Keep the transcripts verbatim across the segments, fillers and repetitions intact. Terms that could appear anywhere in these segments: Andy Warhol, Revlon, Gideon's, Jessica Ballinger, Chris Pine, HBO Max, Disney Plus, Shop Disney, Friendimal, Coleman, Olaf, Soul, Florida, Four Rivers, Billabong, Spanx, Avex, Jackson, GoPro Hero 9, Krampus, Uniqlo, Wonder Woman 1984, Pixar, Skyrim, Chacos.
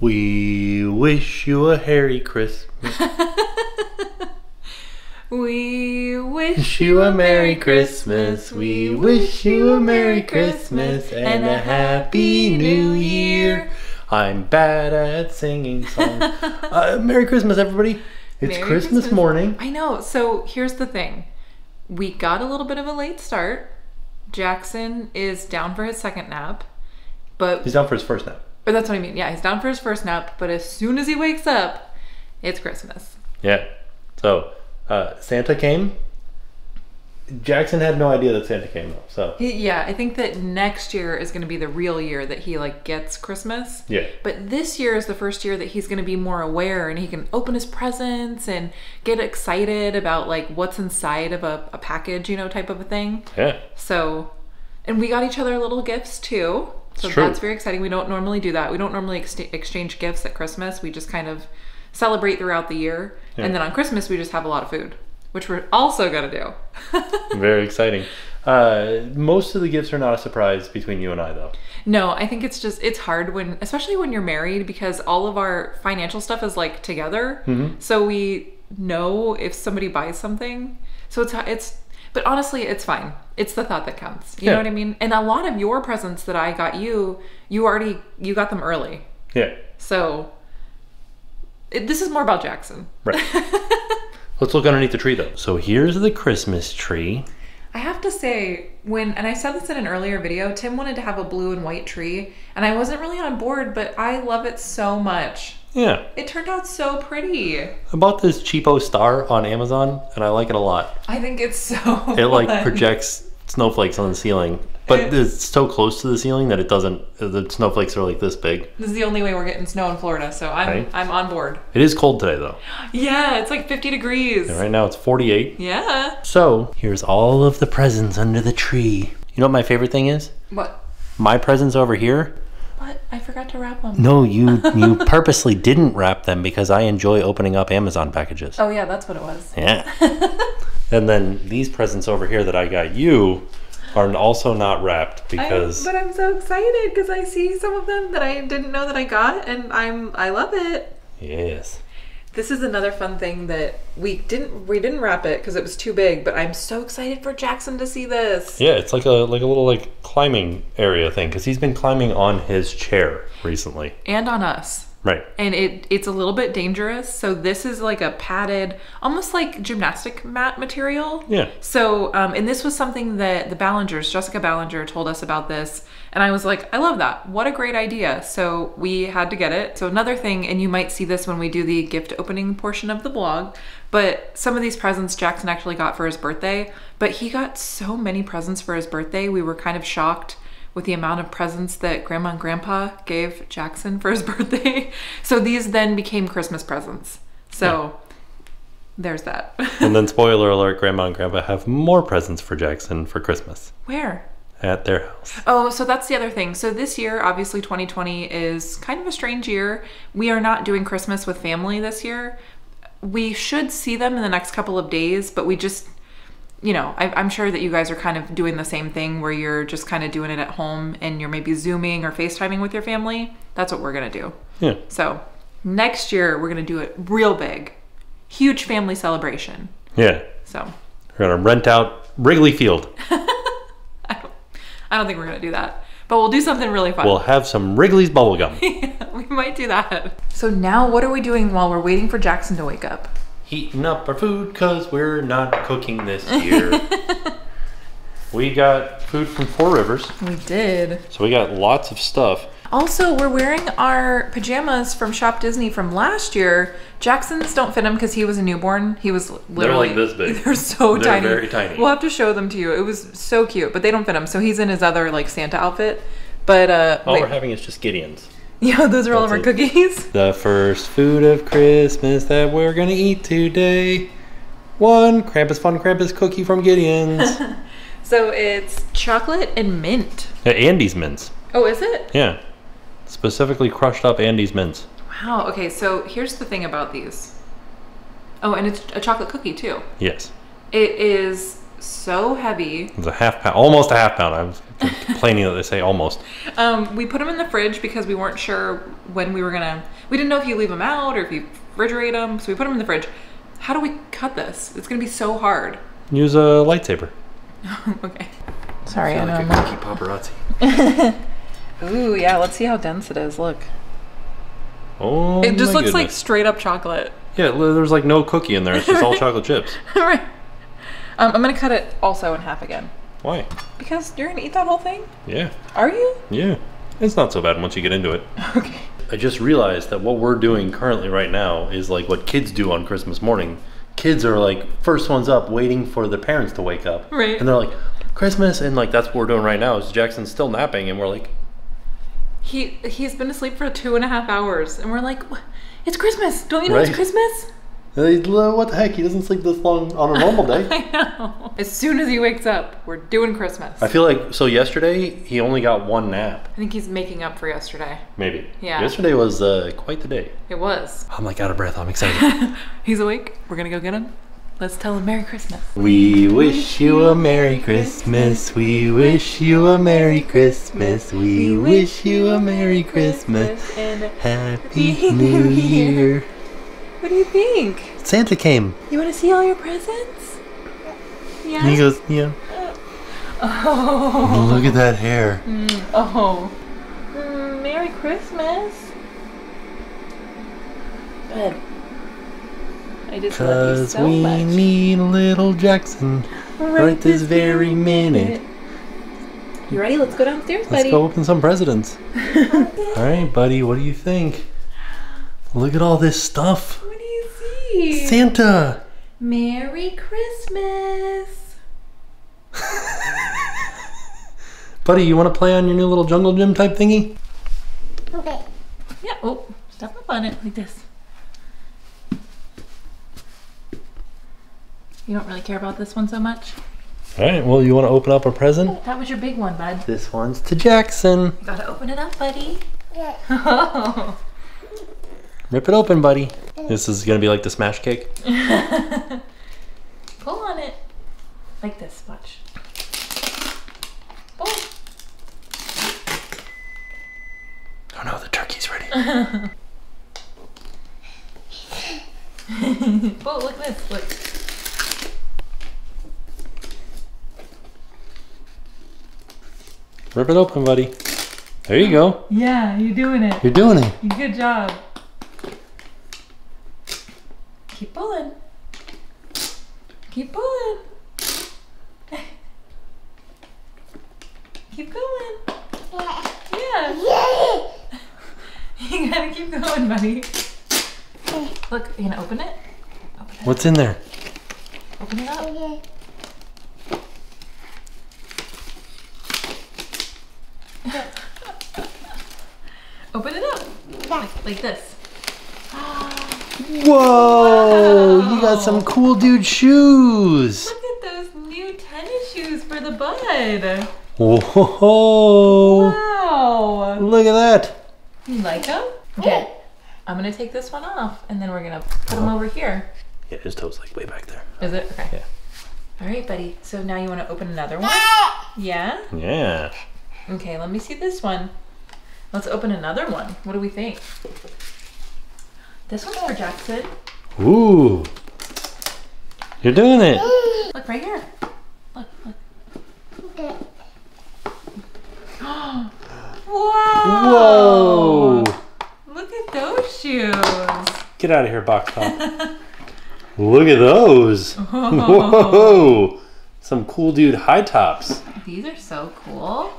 We wish you a Merry Christmas. We wish you a Merry Christmas. We wish you a Merry Christmas and a Happy New Year. I'm bad at singing songs. uh, Merry Christmas, everybody. It's Merry Christmas, Christmas morning. I know. So here's the thing. We got a little bit of a late start. Jackson is down for his second nap. But he's down for his first nap. But that's what I mean. Yeah, he's down for his first nap, but as soon as he wakes up, it's Christmas. Yeah. So, uh, Santa came. Jackson had no idea that Santa came, though. So. Yeah, I think that next year is going to be the real year that he, like, gets Christmas. Yeah. But this year is the first year that he's going to be more aware and he can open his presents and get excited about, like, what's inside of a, a package, you know, type of a thing. Yeah. So, and we got each other little gifts, too. So that's very exciting. We don't normally do that. We don't normally ex exchange gifts at Christmas. We just kind of celebrate throughout the year. Yeah. And then on Christmas, we just have a lot of food, which we're also going to do. Very exciting. Uh, most of the gifts are not a surprise between you and I, though. No, I think it's just, it's hard when, especially when you're married, because all of our financial stuff is like together. Mm-hmm. So we know if somebody buys something. So it's, it's, but honestly, it's fine. It's the thought that counts. You yeah. know what I mean? And a lot of your presents that I got you, you already, you got them early. Yeah. So it, this is more about Jackson. Right. Let's look underneath the tree, though. So here's the Christmas tree. I have to say, when, and I said this in an earlier video, Tim wanted to have a blue and white tree, and I wasn't really on board, but I love it so much. Yeah. It turned out so pretty. I bought this cheapo star on Amazon, and I like it a lot. I think it's so It, like, fun. Projects snowflakes on the ceiling, but it, it's so close to the ceiling that it doesn't, the snowflakes are, like, this big. This is the only way we're getting snow in Florida, so I'm, right? I'm on board. It is cold today, though. Yeah, it's like fifty degrees. And right now it's forty-eight. Yeah. So, here's all of the presents under the tree. You know what my favorite thing is? What? My presents over here. What? I forgot to wrap them. No, you you purposely didn't wrap them because I enjoy opening up Amazon packages. Oh yeah, that's what it was. Yeah. And then these presents over here that I got you are also not wrapped because. I, but I'm so excited because I see some of them that I didn't know that I got, and I'm I love it. Yes. This is another fun thing that we didn't we didn't wrap it because it was too big, but I'm so excited for Jackson to see this. Yeah, it's like a like a little like climbing area thing because he's been climbing on his chair recently and on us. Right. And it it's a little bit dangerous, so this is like a padded, almost like gymnastic mat material. Yeah. So um, and this was something that the Ballingers, Jessica Ballinger, told us about this, and I was like, I love that. What a great idea. So we had to get it. So another thing, and you might see this when we do the gift opening portion of the blog, but some of these presents Jackson actually got for his birthday, but he got so many presents for his birthday. We were kind of shocked with the amount of presents that Grandma and Grandpa gave Jackson for his birthday. So these then became Christmas presents. So yeah. There's that. And then spoiler alert, Grandma and Grandpa have more presents for Jackson for Christmas. Where? At their house. Oh, so that's the other thing. So this year, obviously twenty twenty is kind of a strange year. We are not doing Christmas with family this year. We should see them in the next couple of days, but we just, you know, I, I'm sure that you guys are kind of doing the same thing where you're just kind of doing it at home and you're maybe Zooming or FaceTiming with your family. That's what we're going to do. Yeah. So next year, we're going to do it real big. Huge family celebration. Yeah. So we're going to rent out Wrigley Field. I, don't, I don't think we're going to do that. But we'll do something really fun. We'll have some Wrigley's bubblegum. Yeah, we might do that. So now what are we doing while we're waiting for Jackson to wake up? Heating up our food because we're not cooking this year. We got food from Four Rivers. We did. So we got lots of stuff. Also, we're wearing our pajamas from Shop Disney from last year. Jackson's don't fit him because he was a newborn. He was literally. They're like this big. They're so they're tiny. They're very tiny. We'll have to show them to you. It was so cute, but they don't fit him. So he's in his other like Santa outfit. But uh, all wait. we're having is just Gideon's. Yeah, those are That's all of our it. cookies. The first food of Christmas that we're going to eat today. One Krampus Fun Krampus cookie from Gideon's. So it's chocolate and mint. Yeah, Andy's mints. Oh, is it? Yeah. Specifically crushed up Andy's mints. Wow. Okay, so here's the thing about these. Oh, and it's a chocolate cookie too. Yes. It is so heavy. It was a half pound, almost a half pound. I was complaining that they say almost. Um, we put them in the fridge because we weren't sure when we were gonna, we didn't know if you leave them out or if you refrigerate them. So we put them in the fridge. How do we cut this? It's gonna be so hard. Use a lightsaber. Okay. Sorry, I know. I feel like a cookie paparazzi. Ooh, yeah, let's see how dense it is, look. Oh, it just looks goodness. Like straight up chocolate. Yeah, there's like no cookie in there. It's just all chocolate chips. All right. Um, I'm gonna cut it also in half again. Why? Because you're gonna eat that whole thing? Yeah. Are you? Yeah. It's not so bad once you get into it. Okay. I just realized that what we're doing currently right now is like what kids do on Christmas morning. Kids are like first ones up waiting for the parents to wake up. Right. And they're like, Christmas, and like that's what we're doing right now is Jackson's still napping and we're like, He, he's been asleep for two and a half hours, and we're like, it's Christmas! Don't you know right? It's Christmas? What the heck? He doesn't sleep this long on a normal day. I know. As soon as he wakes up, we're doing Christmas. I feel like, so yesterday, he only got one nap. I think he's making up for yesterday. Maybe. Yeah. Yesterday was uh, quite the day. It was. I'm like out of breath. I'm excited. He's awake. We're gonna go get him. Let's tell him Merry Christmas. We wish you a Merry Christmas. We wish you a Merry Christmas. We wish you a Merry Christmas and a Happy New Year. What do you think? Santa came. You want to see all your presents? Yeah. And he goes, yeah. Oh. Look at that hair. Mm, oh. Mm, Merry Christmas. Good. I just love you so we much. Need little Jackson right, right this, this very minute. minute. You ready? Let's go downstairs, buddy. Let's go open some presents. Alright, buddy, what do you think? Look at all this stuff. What do you see? Santa! Merry Christmas! Buddy, you want to play on your new little jungle gym type thingy? Okay. Yeah, oh, step up on it like this. You don't really care about this one so much. All right, well, you want to open up a present? That was your big one, bud. This one's to Jackson. You gotta open it up, buddy. Yeah. Oh. Rip it open, buddy. This is gonna be like the smash cake. Pull on it. Like this, watch. Pull. Oh no, the turkey's ready. Pull, look at this, look. Rip it open, buddy. There you go. Yeah, you're doing it. You're doing it. Good job. Keep pulling. Keep pulling. Keep going. Yeah. Yeah. You gotta keep going, buddy. Look, you gonna open it? Open it. What's in there? Open it up. Open it up. Like, like this. Whoa, wow. You got some cool dude shoes. Look at those new tennis shoes for the bud. Whoa. Wow. Look at that. You like them? Okay. I'm going to take this one off and then we're going to put them over here. Yeah, his toe's like way back there. Is it? Okay. Yeah. All right, buddy. So now you want to open another one? Yeah? Yeah. Okay, let me see this one. Let's open another one. What do we think? This one's for Jackson. Ooh. You're doing it. Look right here. Look, look. Okay. Whoa. Whoa. Look at those shoes. Get out of here, box top. Look at those. Whoa. Whoa. Some cool dude high tops. These are so cool.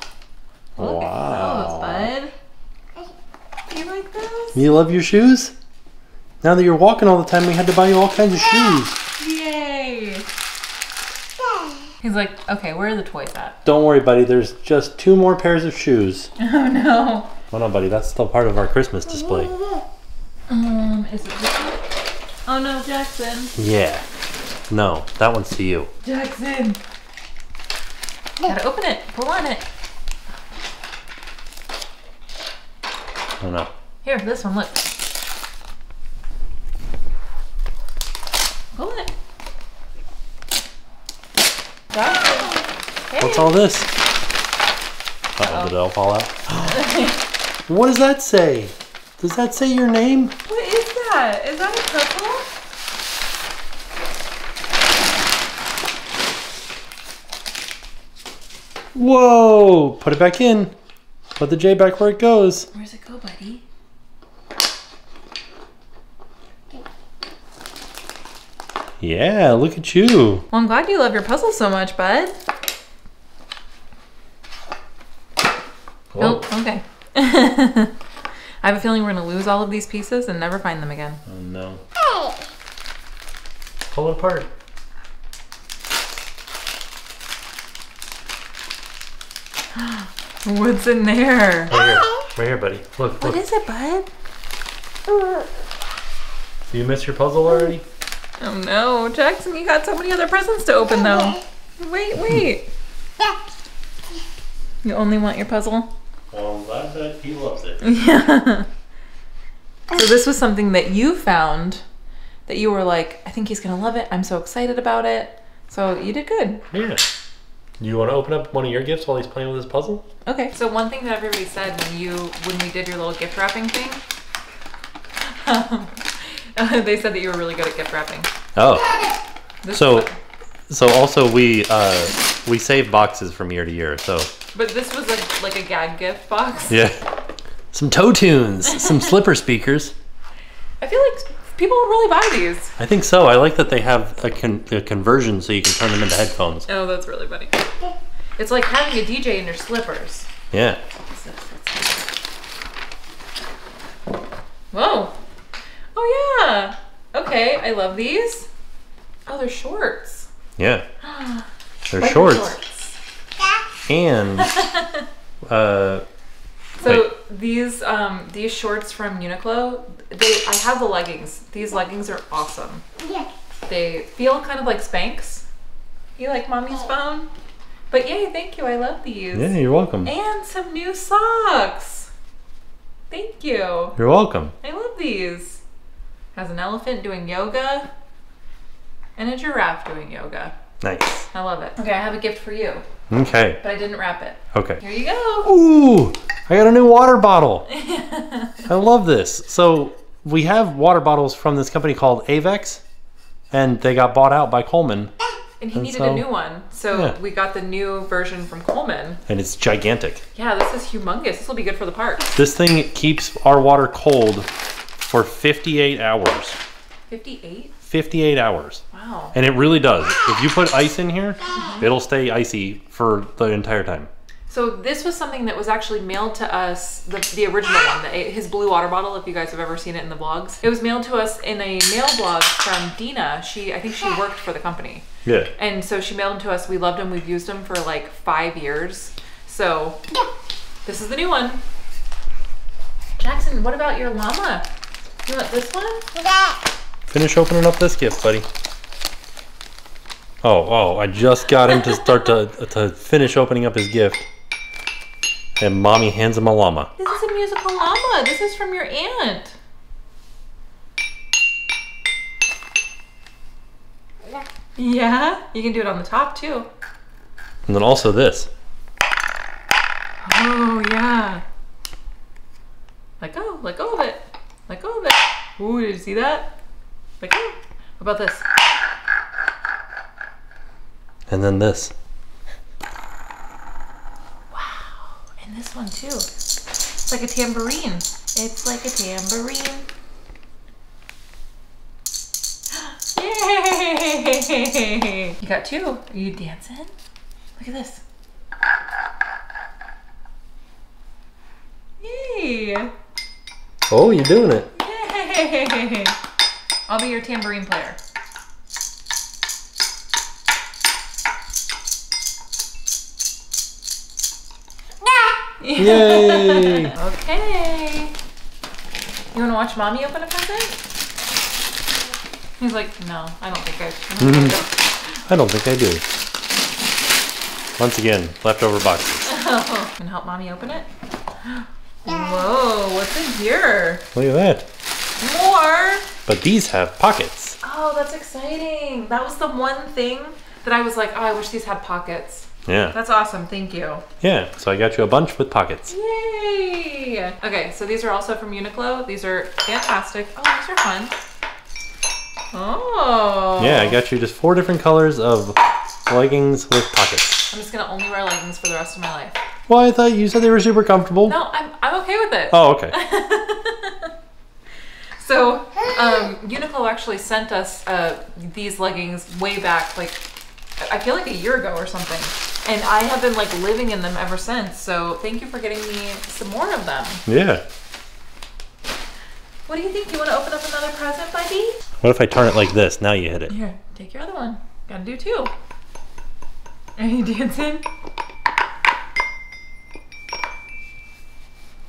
Look wow. at those, bud. You like those? You love your shoes? Now that you're walking all the time, we had to buy you all kinds of shoes. Yay. He's like, okay, where are the toys at? Don't worry, buddy. There's just two more pairs of shoes. Oh, no. Well, no, buddy. That's still part of our Christmas display. Um, is it this one? Oh, no, Jackson. Yeah. No, that one's to you. Jackson. Gotta open it. Pull on it. I don't know. Here, this one, look. Pull it. Got What's all this? Uh oh, did it all fall out? What does that say? Does that say your name? What is that? Is that a purple? Whoa! Put it back in. Put the J back where it goes. Where's it go, buddy? Yeah, look at you. Well, I'm glad you love your puzzle so much, bud. Whoa. Oh, okay. I have a feeling we're gonna lose all of these pieces and never find them again. Oh no. Hey. Pull it apart. What's in there? Right here, right here, buddy. Look, look. What is it, bud? Do you miss your puzzle already? Oh no, Jackson, you got so many other presents to open though. Wait, wait. You only want your puzzle? Well, I'm glad that he loves it. Yeah. So this was something that you found that you were like, I think he's gonna love it. I'm so excited about it. So you did good. Yeah. You wanna open up one of your gifts while he's playing with his puzzle? Okay. So one thing that everybody said when you when we did your little gift wrapping thing. Um, Uh, they said that you were really good at gift wrapping. Oh, this so so also we uh, we save boxes from year to year. So, but this was a, like a gag gift box. Yeah, some toe tunes, some slipper speakers. I feel like people really buy these. I think so. I like that they have a, con a conversion so you can turn them into headphones. Oh, that's really funny. It's like having a D J in your slippers. Yeah. Whoa. Oh yeah. Okay, I love these. Oh, they're shorts. Yeah. They're like shorts. shorts. And uh So wait. these um these shorts from Uniqlo, they I have the leggings. These leggings are awesome. Yeah. They feel kind of like Spanx. You like mommy's phone? But yay, thank you. I love these. Yeah, you're welcome. And some new socks. Thank you. You're welcome. I love these. Has an elephant doing yoga and a giraffe doing yoga. Nice. I love it. Okay, I have a gift for you. Okay. But I didn't wrap it. Okay. Here you go. Ooh, I got a new water bottle. I love this. So we have water bottles from this company called Avex, and they got bought out by Coleman. And he and needed so, a new one, so yeah. we got the new version from Coleman. And it's gigantic. Yeah, this is humongous. This will be good for the park. This thing keeps our water cold for fifty-eight hours. fifty-eight? fifty-eight hours. Wow. And it really does. If you put ice in here, mm-hmm. it'll stay icy for the entire time. So this was something that was actually mailed to us, the, the original one, the, his blue water bottle, if you guys have ever seen it in the vlogs. It was mailed to us in a mail blog from Dina. She, I think she worked for the company. Yeah. And so she mailed them to us. We loved them. We've used them for like five years. So this is the new one. Jackson, what about your llama? You want this one? Finish opening up this gift, buddy. Oh, oh, I just got him to start to, to finish opening up his gift. And mommy hands him a llama. This is a musical llama. This is from your aunt. Yeah, you can do it on the top too. And then also this. Oh yeah. Let go, let go of it. Let go of it. Ooh, did you see that? Let go. What about this? And then this. Wow, and this one too. It's like a tambourine. It's like a tambourine. Yay! You got two. Are you dancing? Look at this. Yay! Oh, you're doing it. Yay! I'll be your tambourine player. Yay! Okay. You want to watch mommy open a present? He's like, no, I don't think I, I, don't think I, do. I don't think I do. Once again, leftover boxes. Oh. Can help mommy open it? Whoa, what's in here? Look at that. More. But these have pockets. Oh, that's exciting. That was the one thing that I was like, oh, I wish these had pockets. Yeah. That's awesome. Thank you. Yeah. So I got you a bunch with pockets. Yay. Okay. So these are also from Uniqlo. These are fantastic. Oh, these are fun. Oh. Yeah. I got you just four different colors of leggings with pockets. I'm just going to only wear leggings for the rest of my life. Well, I thought you said they were super comfortable. No, I'm, I'm okay with it. Oh, okay. So um, Uniqlo actually sent us uh, these leggings way back, like I feel like a year ago or something. And I have been like living in them ever since. So thank you for getting me some more of them. Yeah. What do you think? You want to open up another present, buddy? What if I turn it like this? Now you hit it. Here, take your other one. Gotta do two. Are you dancing?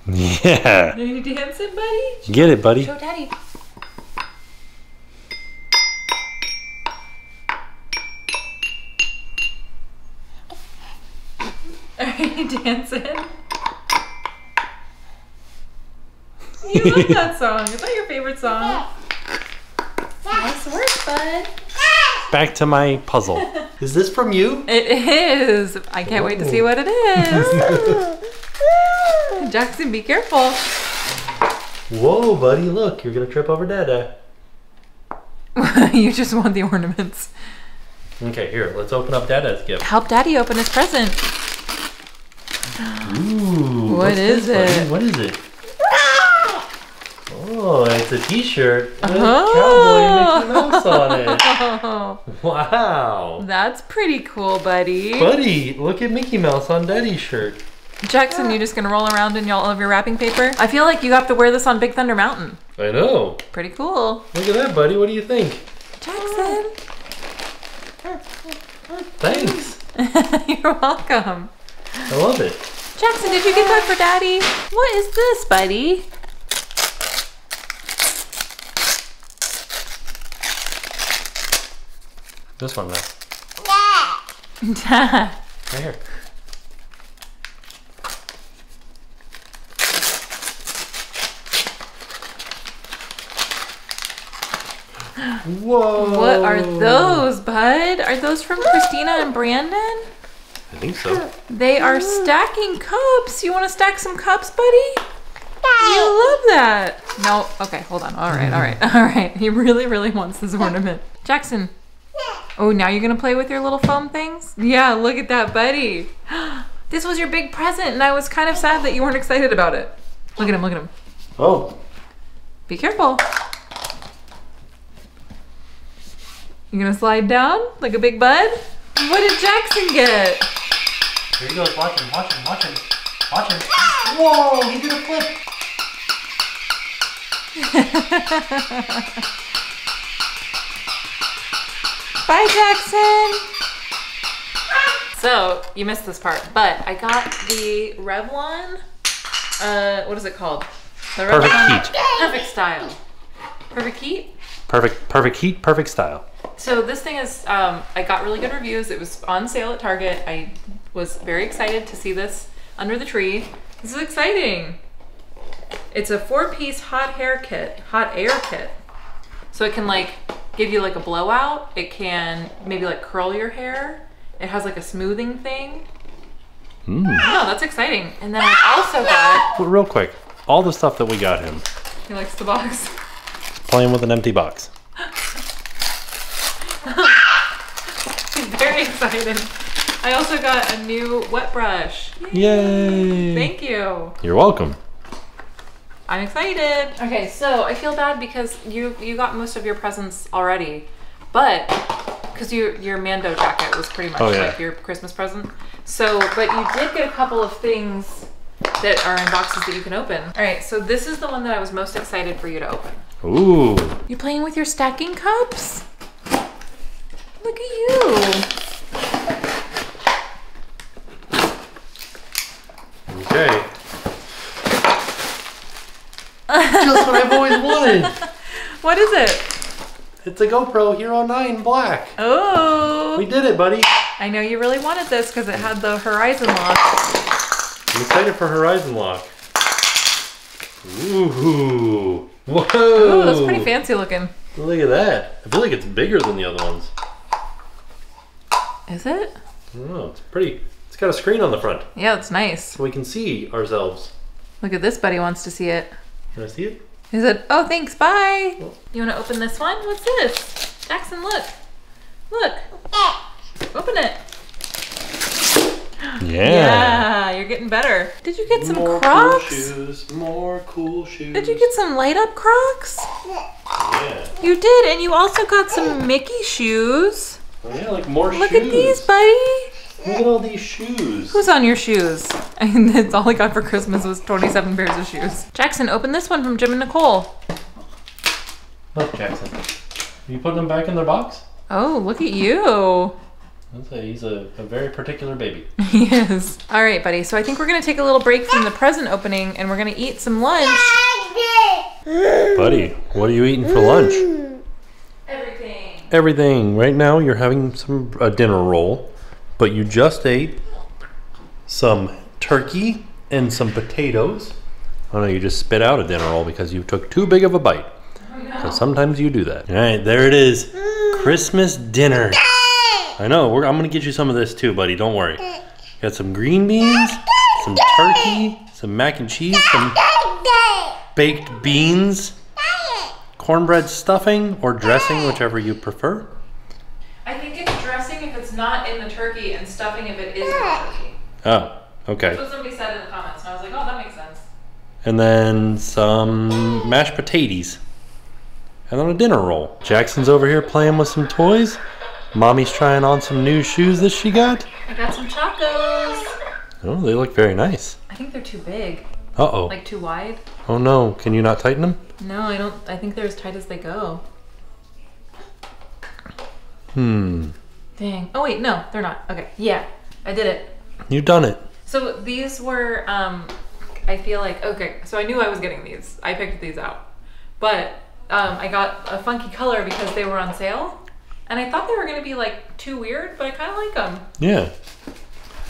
Yeah. Are you dancing, buddy? Get it, buddy. Show daddy. Are you dancing? You like that song. Is that your favorite song? Nice work, bud. Back to my puzzle. Is this from you? It is. I can't Whoa. wait to see what it is. Jackson, be careful. Whoa, buddy, look. You're going to trip over Dada. You just want the ornaments. Okay, here. Let's open up Dada's gift. Help Daddy open his present. Ooh. What is it? What is it? Oh, it's a t-shirt with oh. Cowboy Mickey Mouse on it. Oh. Wow. That's pretty cool, buddy. Buddy, look at Mickey Mouse on Daddy's shirt. Jackson, yeah. You just going to roll around in all of your wrapping paper? I feel like you have to wear this on Big Thunder Mountain. I know. Pretty cool. Look at that, buddy. What do you think? Jackson. Thanks. You're welcome. I love it. Jackson, did you get that for Daddy? What is this, buddy? This one, though. Yeah. Right here. Whoa. What are those, bud? Are those from Christina and Brandon? I think so. They are stacking cups. You want to stack some cups, buddy? You love that. No. Okay, hold on. All right, all right, all right. He really, really wants this ornament. Jackson. Oh, now you're going to play with your little foam things? Yeah, look at that, buddy. This was your big present, and I was kind of sad that you weren't excited about it. Look at him, look at him. Oh. Be careful. You're going to slide down like a big bud? What did Jackson get? Here he goes, watch him, watch him, watch him, watch him. Whoa, he did a flip. Bye, Jackson. So, you missed this part, but I got the Revlon, uh, what is it called? The Revlon Perfect Heat. Perfect Style. Perfect Heat? Perfect, perfect heat, perfect style. So this thing is, um, I got really good reviews. It was on sale at Target. I was very excited to see this under the tree. This is exciting. It's a four-piece hot hair kit, hot air kit. So it can like give you like a blowout. It can maybe like curl your hair. It has like a smoothing thing. Mm. Oh, that's exciting. And then I also got... Well, real quick, all the stuff that we got him. He likes the box. Playing with an empty box. He's very excited. I also got a new wet brush. Yay. Yay! Thank you. You're welcome. I'm excited. Okay, so I feel bad because you you got most of your presents already, but because you, your Mando jacket was pretty much oh, yeah. like your Christmas present. So, but you did get a couple of things that are in boxes that you can open. All right, so this is the one that I was most excited for you to open. Ooh. You're playing with your stacking cups? Look at you. Okay. Just what I've always wanted. What is it? It's a GoPro Hero nine Black. Oh. We did it, buddy. I know you really wanted this because it had the Horizon lock. I'm excited for Horizon lock. Ooh. Whoa. Ooh, that's pretty fancy looking. Look at that. I feel like it's bigger than the other ones. Is it? I don't know. It's pretty. It's got a screen on the front. Yeah, it's nice. So we can see ourselves. Look at this. Buddy wants to see it. Can I see it? He said, "Oh, thanks. Bye." Oh. You want to open this one? What's this? Jackson, look. Look. Open it. Yeah. Yeah, you're getting better. Did you get some more Crocs? Cool shoes, more cool shoes. Did you get some light up Crocs? Yeah. You did, and you also got some Mickey shoes. Oh, yeah, like more Look shoes. Look at these, buddy. Look at all these shoes. Who's on your shoes? I mean, that's all I got for Christmas was twenty-seven pairs of shoes. Jackson, open this one from Jim and Nicole. Look, Jackson. You put them back in their box? Oh, look at you. He's a, a very particular baby. He is. All right, buddy. So I think we're going to take a little break from the present opening and we're going to eat some lunch. Buddy, what are you eating for lunch? Everything. Everything. Right now you're having some a dinner roll, but you just ate some turkey and some potatoes. Oh no, you just spit out a dinner roll because you took too big of a bite. Oh, no. So sometimes you do that. All right, there it is. Christmas dinner. I know, we're, I'm gonna get you some of this too, buddy, don't worry. Got some green beans, some turkey, some mac and cheese, some baked beans, cornbread stuffing, or dressing, whichever you prefer. I think it's dressing if it's not in the turkey, and stuffing if it is in the turkey. Oh, okay. That's what somebody said in the comments, and I was like, oh, that makes sense. And then some mashed potatoes. And then a dinner roll. Jackson's over here playing with some toys. Mommy's trying on some new shoes that she got. I got some Chacos. Oh, they look very nice. I think they're too big. Uh-oh. Like too wide. Oh no, can you not tighten them? No, I don't, I think they're as tight as they go. Hmm. Dang, oh wait, no, they're not. Okay, yeah, I did it. You done it. So these were, um, I feel like, okay, so I knew I was getting these. I picked these out. But um, I got a funky color because they were on sale. And I thought they were gonna be like too weird, but I kinda like them. Yeah.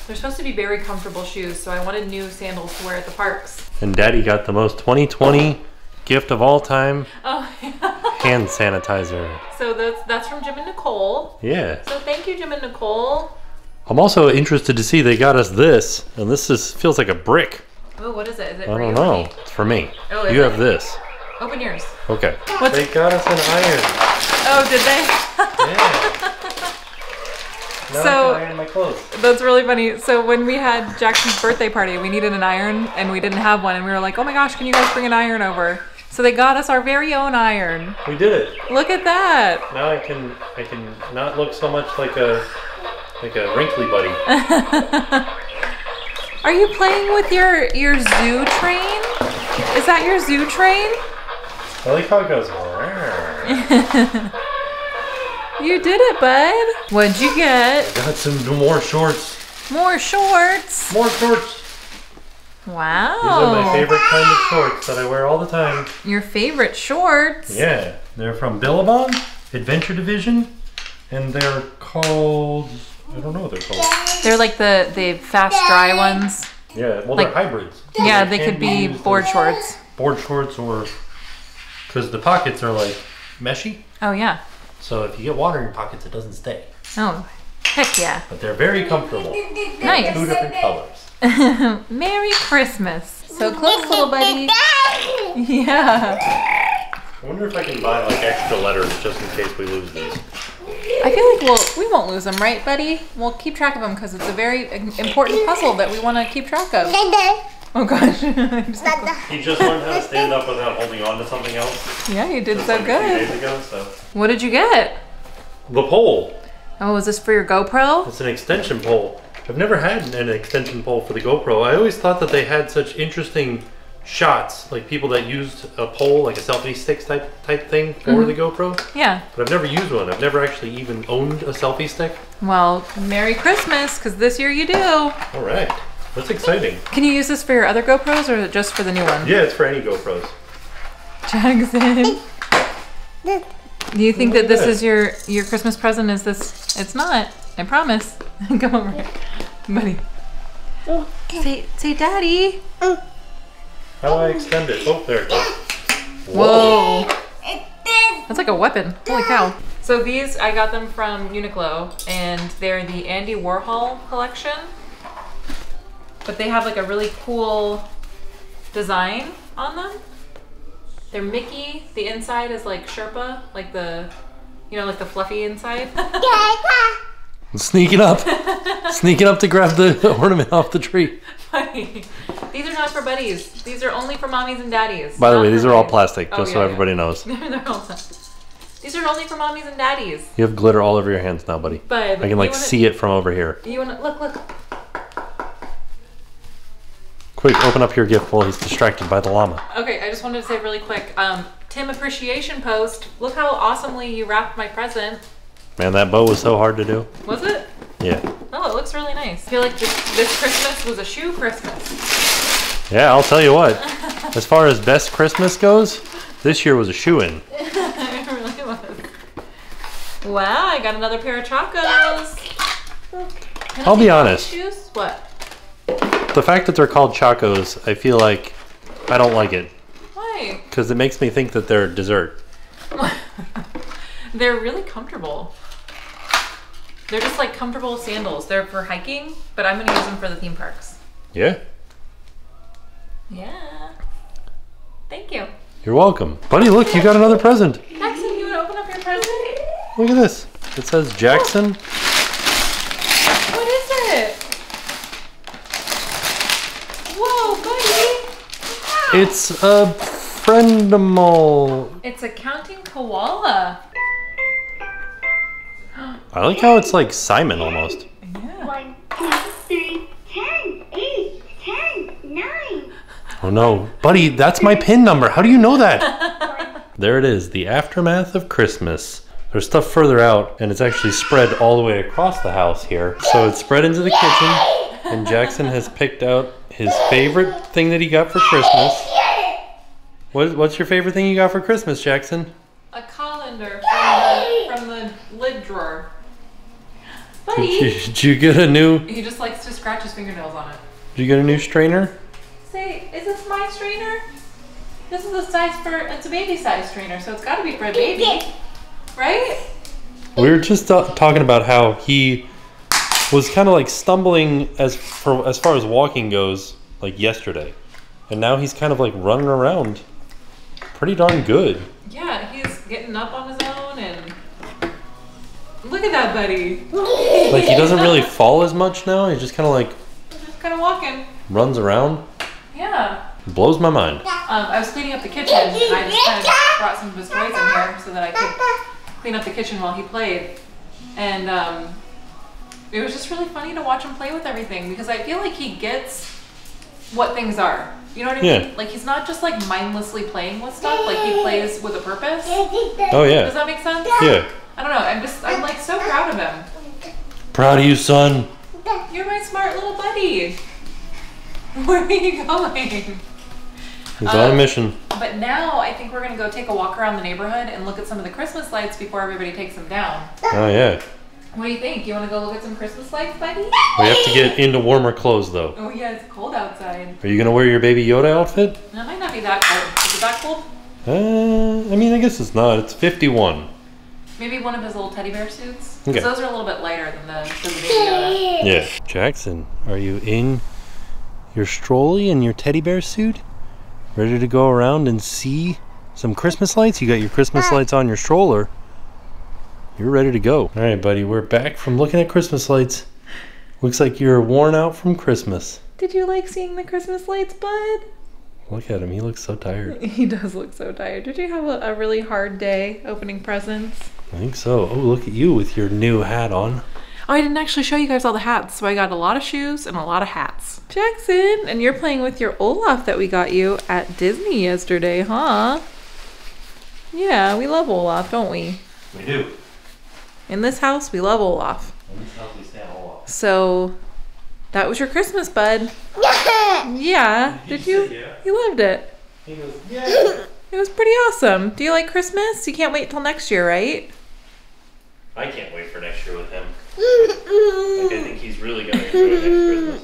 They're supposed to be very comfortable shoes, so I wanted new sandals to wear at the parks. And Daddy got the most twenty twenty gift of all time. Oh, yeah. Hand sanitizer. So that's, that's from Jim and Nicole. Yeah. So thank you, Jim and Nicole. I'm also interested to see they got us this, and this is feels like a brick. Oh, what is it? Is it for you? I don't know. It's for me. Oh, you have this. Open yours. Okay. What's... They got us an iron. Oh, did they? Yeah. Now so, I can iron my clothes. That's really funny. So when we had Jackson's birthday party, we needed an iron and we didn't have one. And we were like, oh my gosh, can you guys bring an iron over? So they got us our very own iron. We did it. Look at that. Now I can I can not look so much like a, like a wrinkly buddy. Are you playing with your, your zoo train? Is that your zoo train? I like how it goes. You did it, bud. What'd you get? I got some more shorts. More shorts? More shorts. Wow. These are my favorite kind of shorts that I wear all the time. Your favorite shorts? Yeah. They're from Billabong, Adventure Division, and they're called, I don't know what they're called. They're like the, the fast dry ones. Yeah, well, like, they're hybrids. So yeah, they, they could be, be board shorts. Board shorts or... Because the pockets are like meshy. Oh yeah. So if you get water in your pockets, it doesn't stay. Oh, heck yeah. But they're very comfortable. Nice. Two different colors. Merry Christmas. So close, little buddy. Yeah. I wonder if I can buy like extra letters just in case we lose these. I feel like we'll, we won't lose them, right, buddy? We'll keep track of them because it's a very important puzzle that we want to keep track of. Oh gosh. He just learned how to stand up without holding on to something else. Yeah, you did so like good. A few days ago, so. What did you get? The pole. Oh, is this for your GoPro? It's an extension pole. I've never had an extension pole for the GoPro. I always thought that they had such interesting shots, like people that used a pole, like a selfie sticks type type thing for mm-hmm. the GoPro. Yeah. But I've never used one. I've never actually even owned a selfie stick. Well, Merry Christmas, because this year you do. All right. That's exciting. Can you use this for your other GoPros or just for the new one? Yeah, it's for any GoPros. Jackson. Do you think that this is your, your Christmas present? Is this, it's not, I promise. Come over here, buddy. Say, say daddy. How do I extend it? Oh, there it goes. Whoa. Whoa. That's like a weapon, holy cow. So these, I got them from Uniqlo, and they're the Andy Warhol collection. But they have like a really cool design on them. They're Mickey. The inside is like Sherpa, like the, you know, like the fluffy inside. Sneak it up. Sneak it up to grab the ornament off the tree. Funny. These are not for buddies. These are only for mommies and daddies. By the way, these are all plastic, just oh, yeah, so everybody yeah. knows. They're all plastic. These are only for mommies and daddies. You have glitter all over your hands now, buddy. Bud, I can like wanna, see it from over here. You wanna look, look. Quick, open up your gift while he's distracted by the llama. Okay, I just wanted to say really quick, um, Tim appreciation post. Look how awesomely you wrapped my present. Man, that bow was so hard to do. Was it? Yeah. Oh, it looks really nice. I feel like this, this Christmas was a shoe Christmas. Yeah, I'll tell you what. As far as best Christmas goes, this year was a shoe-in. It really was. Wow, I got another pair of Chacos. Can I'll be honest. Shoes? What? The fact that they're called Chacos, I feel like I don't like it. Why? Because it makes me think that they're dessert. They're really comfortable. They're just like comfortable sandals. They're for hiking, but I'm gonna use them for the theme parks. Yeah. Yeah. Thank you. You're welcome. Buddy, look, you got another present. Jackson, you wanna open up your present? Look at this. It says Jackson. Oh. What is it? Whoa, buddy. Wow. It's a friendimal. It's a counting koala. I like how it's like Simon almost. Yeah. One, two, three, ten, eight, ten, nine. Oh no, buddy, that's my pin number. How do you know that? There it is, the aftermath of Christmas. There's stuff further out, and it's actually spread all the way across the house here. So it's spread into the kitchen, and Jackson has picked out his favorite thing that he got for Christmas. What, what's your favorite thing you got for Christmas, Jackson? A colander from the, from the lid drawer. Buddy. Did, you, did you get a new... He just likes to scratch his fingernails on it. Did you get a new strainer? Say, is this my strainer? This is a size for... It's a baby size strainer, so it's got to be for a baby. Right? We were just talking about how he was kind of like stumbling as, for, as far as walking goes, like yesterday. And now he's kind of like running around pretty darn good. Yeah, he's getting up on his own and... Look at that, buddy. Like, he doesn't really fall as much now. He's just kind of like... Just kind of walking. Runs around. Yeah. Blows my mind. Um, I was cleaning up the kitchen. I just kind of brought some of his toys in here so that I could clean up the kitchen while he played. And um, it was just really funny to watch him play with everything because I feel like he gets what things are. You know what I mean? Yeah. Like, he's not just like mindlessly playing with stuff. Like, he plays with a purpose. Oh, yeah. Does that make sense? Yeah. I don't know, I'm just, I'm like so proud of him. Proud of you, son. You're my smart little buddy. Where are you going? He's um, on a mission. But now I think we're gonna go take a walk around the neighborhood and look at some of the Christmas lights before everybody takes them down. Oh yeah. What do you think? You wanna go look at some Christmas lights, buddy? We have to get into warmer clothes though. Oh yeah, it's cold outside. Are you gonna wear your baby Yoda outfit? That might not be that cold. Is it that cold? Uh, I mean, I guess it's not, it's fifty-one. Maybe one of his little teddy bear suits. Because okay. Those are a little bit lighter than the, than the baby. Yeah. Jackson, are you in your strolley and your teddy bear suit? Ready to go around and see some Christmas lights? You got your Christmas lights on your stroller. You're ready to go. All right, buddy, we're back from looking at Christmas lights. Looks like you're worn out from Christmas. Did you like seeing the Christmas lights, bud? Look at him, he looks so tired. He does look so tired. Did you have a, a really hard day opening presents? I think so. Oh, look at you with your new hat on. Oh, I didn't actually show you guys all the hats, so I got a lot of shoes and a lot of hats. Jackson, and you're playing with your Olaf that we got you at Disney yesterday, huh? Yeah, we love Olaf, don't we? We do. In this house, we love Olaf. In this house, we stand Olaf. So, that was your Christmas, bud. Yeah. Yeah. Did you? Yeah. You loved it. He goes, yeah. It was pretty awesome. Do you like Christmas? You can't wait till next year, right? I can't wait for next year with him. Like, I think he's really going to enjoy next Christmas.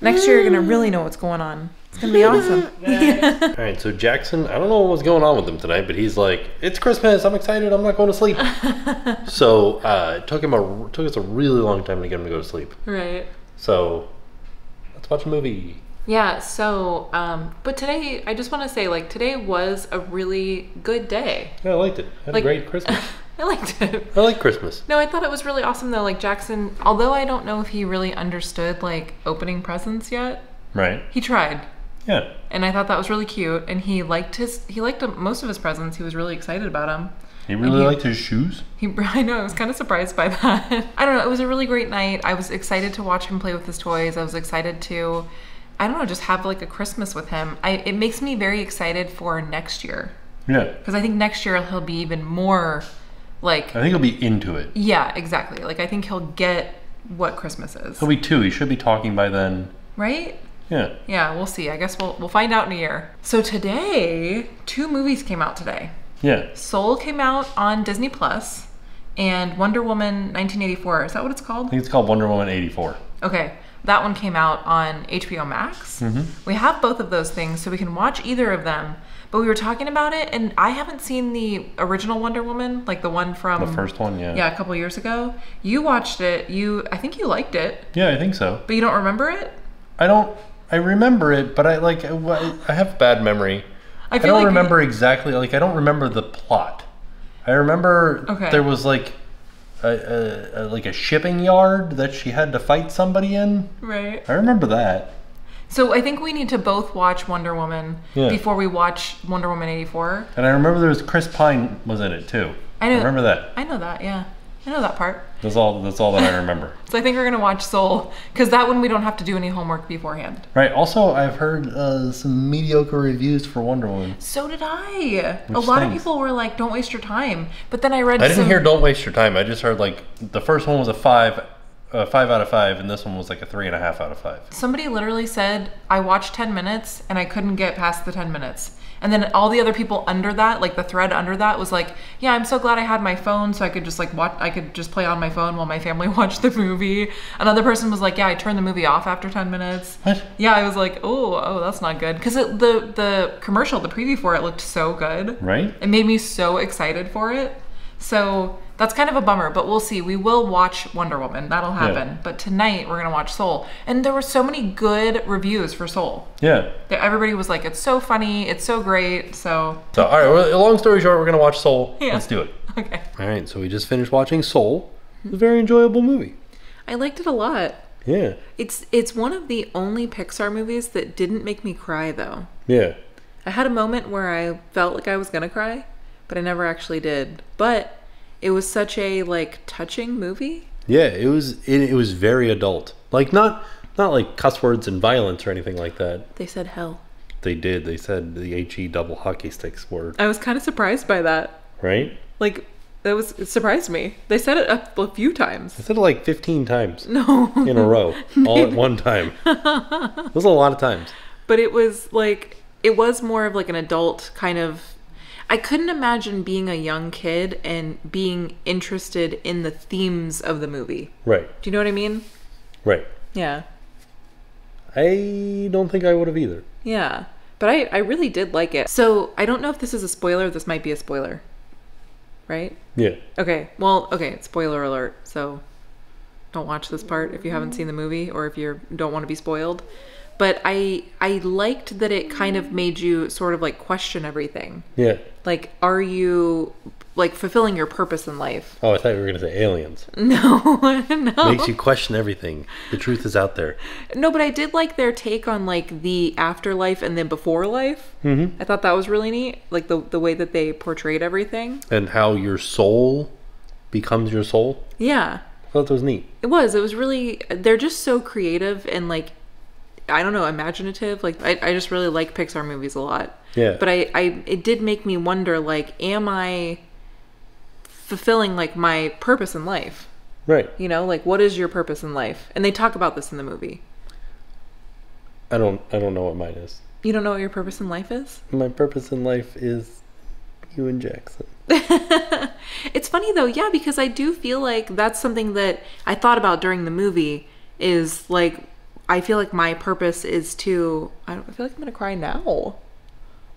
Next year, you're going to really know what's going on. It's gonna be awesome. Yeah. All right, so Jackson, I don't know what's going on with him tonight, but he's like, it's Christmas, I'm excited, I'm not going to sleep. So uh, it took him a took us a really long time to get him to go to sleep. Right. So let's watch a movie. Yeah. So, um, but today I just want to say, like, today was a really good day. Yeah, I liked it. I had like, a great Christmas. I liked it. I like Christmas. No, I thought it was really awesome though. Like Jackson, although I don't know if he really understood like opening presents yet. Right. He tried. Yeah. And I thought that was really cute. And he liked his, he liked most of his presents. He was really excited about them. He really he, liked his shoes. He, I know, I was kind of surprised by that. I don't know. It was a really great night. I was excited to watch him play with his toys. I was excited to, I don't know, just have like a Christmas with him. I, it makes me very excited for next year. Yeah. Because I think next year he'll be even more like. I think he'll be into it. Yeah, exactly. Like I think he'll get what Christmas is. He'll be two. He should be talking by then. Right? Yeah. Yeah, we'll see. I guess we'll we'll find out in a year. So today, two movies came out today. Yeah. Soul came out on Disney Plus, and Wonder Woman nineteen eighty-four. Is that what it's called? I think it's called Wonder Woman eighty-four. Okay. That one came out on H B O Max. Mm-hmm. We have both of those things, so we can watch either of them. But we were talking about it, and I haven't seen the original Wonder Woman, like the one from... The first one, yeah. Yeah, a couple years ago. You watched it. You, I think you liked it. Yeah, I think so. But you don't remember it? I don't... I remember it, but I like I have bad memory. I, feel I don't like remember it, exactly. Like I don't remember the plot. I remember okay. there was like a, a, a like a shipping yard that she had to fight somebody in. Right. I remember that. So I think we need to both watch Wonder Woman yeah. before we watch Wonder Woman eighty-four. And I remember there was Chris Pine was in it too. I know. I remember that. I know that. Yeah. I know that part. That's all. That's all that I remember. So I think we're gonna watch Soul because that one we don't have to do any homework beforehand. Right. Also, I've heard uh, some mediocre reviews for Wonder Woman. So did I. Which a lot things? of people were like, "Don't waste your time." But then I read. I didn't some... hear "Don't waste your time." I just heard like the first one was a five, uh, five out of five, and this one was like a three and a half out of five. Somebody literally said, "I watched ten minutes and I couldn't get past the ten minutes." And then all the other people under that, like the thread under that was like, yeah, I'm so glad I had my phone so I could just like watch, I could just play on my phone while my family watched the movie. Another person was like, yeah, I turned the movie off after ten minutes. What? Yeah, I was like, oh, oh, that's not good. Because the, the commercial, the preview for it looked so good. Right. It made me so excited for it. So that's kind of a bummer, but we'll see. We will watch Wonder Woman. That'll happen. Yeah. But tonight we're going to watch Soul. And there were so many good reviews for Soul. Yeah. Everybody was like, it's so funny. It's so great. So, so all right. Well, long story short, we're going to watch Soul. Yeah. Let's do it. Okay. All right. So we just finished watching Soul. It's a very enjoyable movie. I liked it a lot. Yeah. It's, it's one of the only Pixar movies that didn't make me cry though. Yeah. I had a moment where I felt like I was going to cry, but I never actually did. But it was such a like touching movie. Yeah, it was. It, it was very adult. Like not not like cuss words and violence or anything like that. They said hell. They did. They said the H E double hockey sticks word. I was kind of surprised by that. Right. Like that was it surprised me. They said it a, a few times. They said it like fifteen times. No. In a row, all at one time. It was a lot of times. But it was like it was more of like an adult kind of. I couldn't imagine being a young kid and being interested in the themes of the movie. Right. Do you know what I mean? Right. Yeah. I don't think I would have either. Yeah. But I, I really did like it. So I don't know if this is a spoiler. This might be a spoiler. Right? Yeah. Okay. Well, okay. Spoiler alert. So don't watch this part if you haven't seen the movie or if you don't want to be spoiled. But I I liked that it kind of made you sort of like question everything. Yeah. Like, are you like fulfilling your purpose in life? Oh, I thought you were going to say aliens. No, no. Makes you question everything. The truth is out there. No, but I did like their take on like the afterlife and the before life. Mm-hmm. I thought that was really neat. Like the, the way that they portrayed everything. And how your soul becomes your soul. Yeah. I thought that was neat. It was. It was really, they're just so creative and like, I don't know, imaginative. Like I, I just really like Pixar movies a lot. Yeah. But I, I, it did make me wonder. Like, am I fulfilling like my purpose in life? Right. You know, like what is your purpose in life? And they talk about this in the movie. I don't. I don't know what mine is. You don't know what your purpose in life is? My purpose in life is you and Jackson. It's funny though, yeah, because I do feel like that's something that I thought about during the movie. Is like. I feel like my purpose is to, I, don't, I feel like I'm gonna cry now.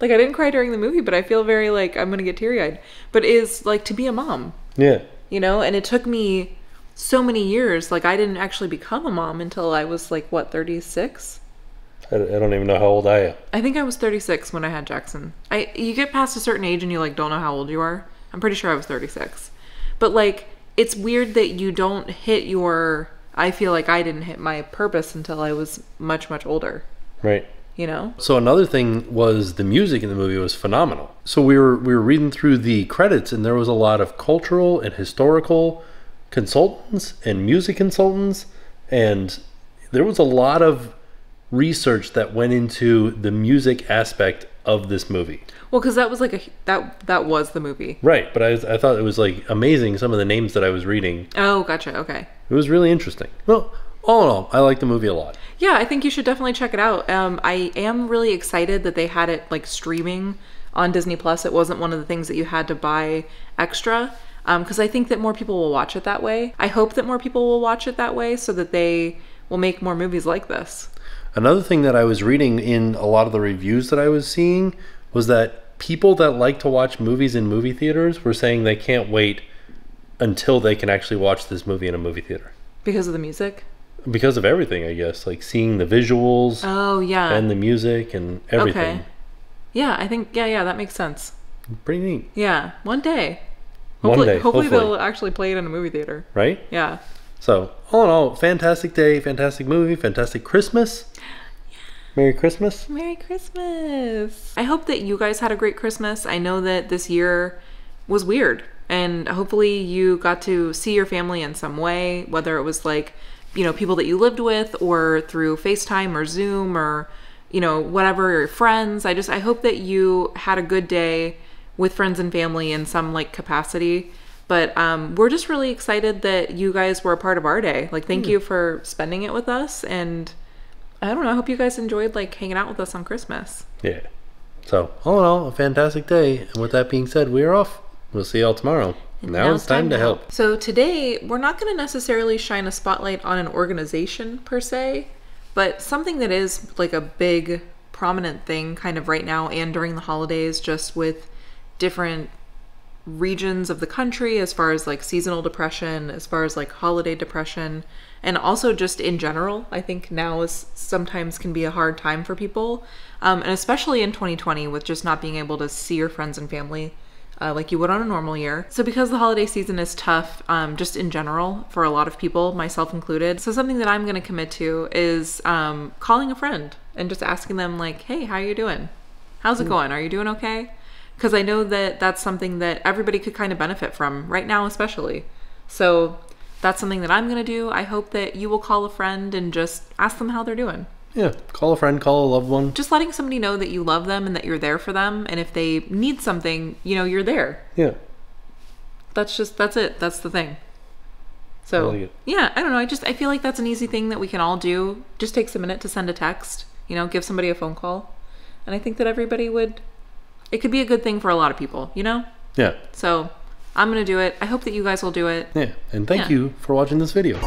Like, I didn't cry during the movie, but I feel very like I'm gonna get teary-eyed. But is like to be a mom. Yeah. You know, and it took me so many years. Like, I didn't actually become a mom until I was like, what, thirty-six? I don't even know how old I am. I think I was thirty-six when I had Jackson. I You get past a certain age and you like don't know how old you are. I'm pretty sure I was thirty-six. But like, it's weird that you don't hit your, I feel like I didn't hit my purpose until I was much, much older. Right. You know? So another thing was the music in the movie was phenomenal. So we were we were reading through the credits, and there was a lot of cultural and historical consultants and music consultants, and there was a lot of research that went into the music aspect of this movie. Well, because that was like a that that was the movie, right? But I was, I thought it was like amazing, some of the names that I was reading. Oh, gotcha. Okay. It was really interesting. Well, all in all, I like the movie a lot. Yeah, I think you should definitely check it out. Um, I am really excited that they had it like streaming on Disney Plus. It wasn't one of the things that you had to buy extra, because um, I think that more people will watch it that way. I hope that more people will watch it that way so that they will make more movies like this. Another thing that I was reading in a lot of the reviews that I was seeing was that people that like to watch movies in movie theaters were saying they can't wait until they can actually watch this movie in a movie theater. Because of the music? Because of everything, I guess. Like seeing the visuals. Oh, yeah. And the music and everything. Okay. Yeah, I think, yeah, yeah, that makes sense. Pretty neat. Yeah, one day. Hopefully, one day, hopefully. Hopefully they'll actually play it in a movie theater. Right? Yeah. So, all in all, fantastic day, fantastic movie, fantastic Christmas. Yeah. Merry Christmas. Merry Christmas. I hope that you guys had a great Christmas. I know that this year was weird, and hopefully you got to see your family in some way, whether it was like, you know, people that you lived with or through FaceTime or Zoom or, you know, whatever, your friends. I just, I hope that you had a good day with friends and family in some like capacity. But um, we're just really excited that you guys were a part of our day. Like, thank mm. you for spending it with us. And I don't know, I hope you guys enjoyed, like, hanging out with us on Christmas. Yeah. So, all in all, a fantastic day. And with that being said, we are off. We'll see y'all tomorrow. And now, now it's time, time to help. help. So today, we're not going to necessarily shine a spotlight on an organization, per se. But something that is, like, a big, prominent thing kind of right now and during the holidays, just with different regions of the country, as far as like seasonal depression, as far as like holiday depression, and also just in general, I think now is sometimes can be a hard time for people, um, and especially in twenty twenty with just not being able to see your friends and family uh, like you would on a normal year. So because the holiday season is tough, um, just in general for a lot of people, myself included, so something that I'm going to commit to is um, calling a friend and just asking them like, hey, how are you doing? How's it going? Are you doing okay? Because I know that that's something that everybody could kind of benefit from right now, especially. So that's something that I'm going to do. I hope that you will call a friend and just ask them how they're doing. Yeah, call a friend, call a loved one. Just letting somebody know that you love them and that you're there for them. And if they need something, you know, you're there. Yeah. That's just, that's it. That's the thing. So, I like it. Yeah, I don't know. I just, I feel like that's an easy thing that we can all do. Just takes a minute to send a text, you know, give somebody a phone call. And I think that everybody would... It could be a good thing for a lot of people, you know? Yeah. So I'm going to do it. I hope that you guys will do it. Yeah. And thank yeah. you for watching this video.